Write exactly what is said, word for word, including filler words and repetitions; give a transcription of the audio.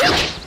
Shoot!